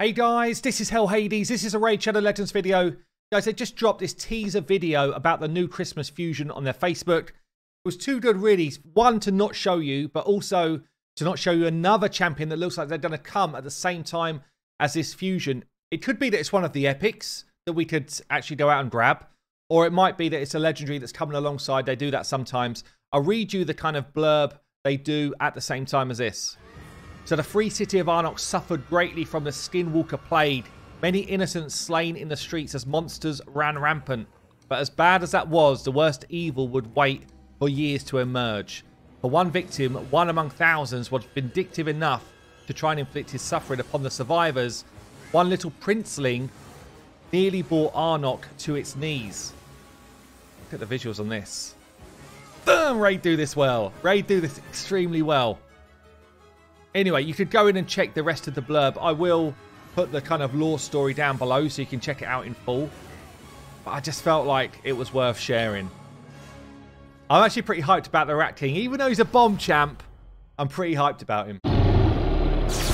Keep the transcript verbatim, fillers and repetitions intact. Hey guys, this is Hell Hades. This is a Raid Shadow Legends video. Guys, they just dropped this teaser video about the new Christmas fusion on their Facebook. It was too good, really. One, to not show you, but also to not show you another champion that looks like they're going to come at the same time as this fusion. It could be that it's one of the epics that we could actually go out and grab, or it might be that it's a legendary that's coming alongside. They do that sometimes. I'll read you the kind of blurb they do at the same time as this. So the free city of Arnoc suffered greatly from the Skinwalker plague. Many innocents slain in the streets as monsters ran rampant. But as bad as that was, the worst evil would wait for years to emerge. For one victim, one among thousands, was vindictive enough to try and inflict his suffering upon the survivors. One little princeling nearly bore Arnoc to its knees. Look at the visuals on this. Damn, Raid do this well. Raid do this extremely well. Anyway, you could go in and check the rest of the blurb. I will put the kind of lore story down below so you can check it out in full. But I just felt like it was worth sharing. I'm actually pretty hyped about the Rat King. Even though he's a bomb champ, I'm pretty hyped about him.